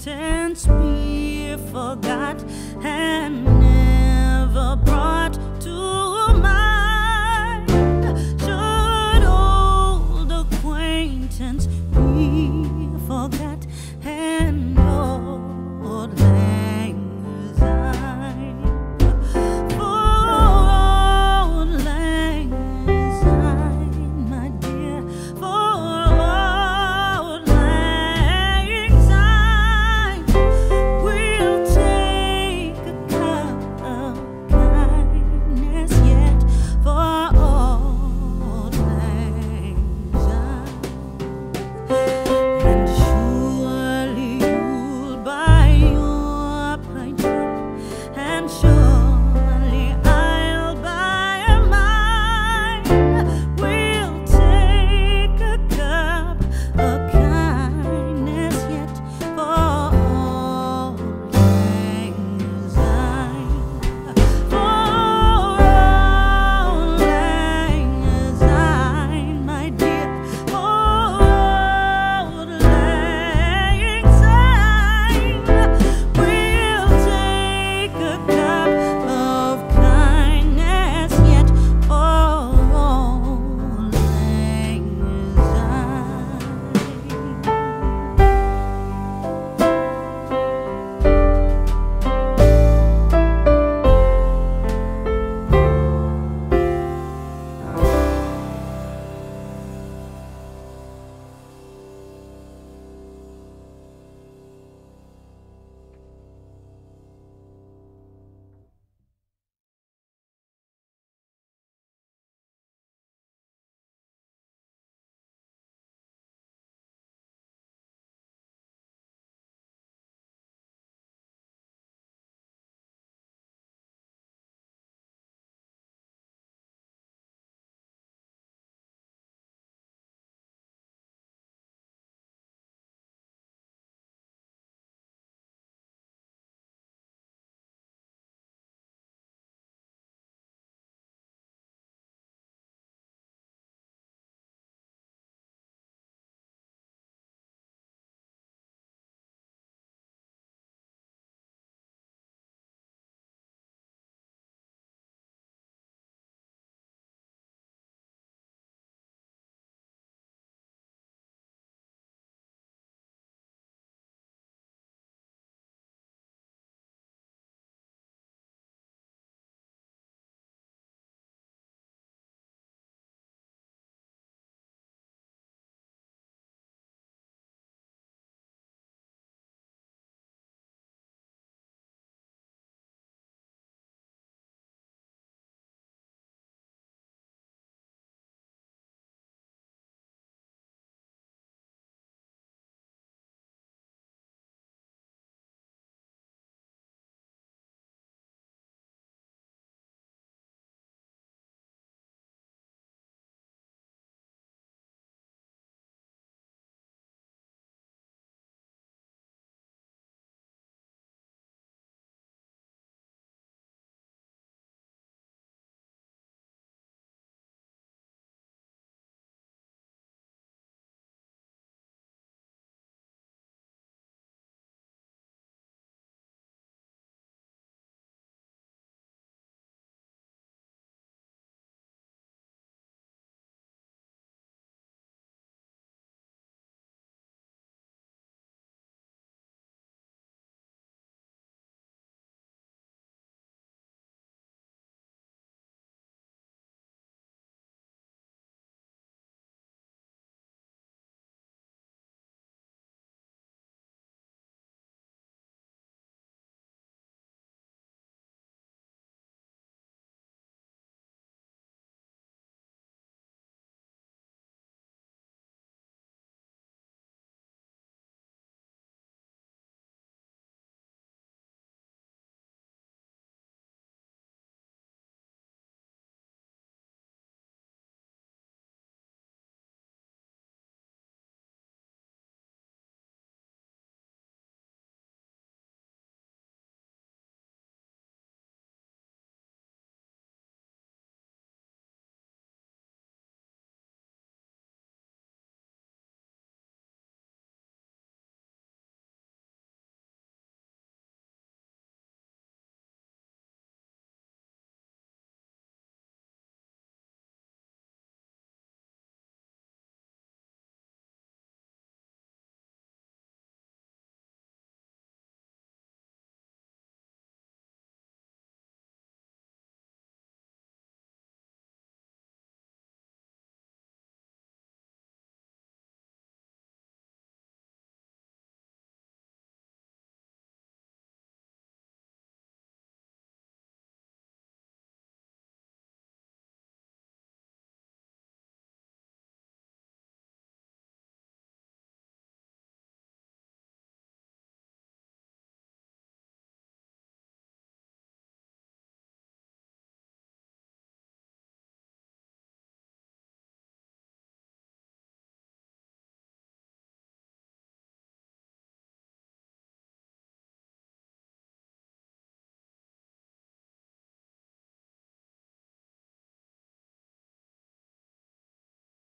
sentence be forgot and never brought to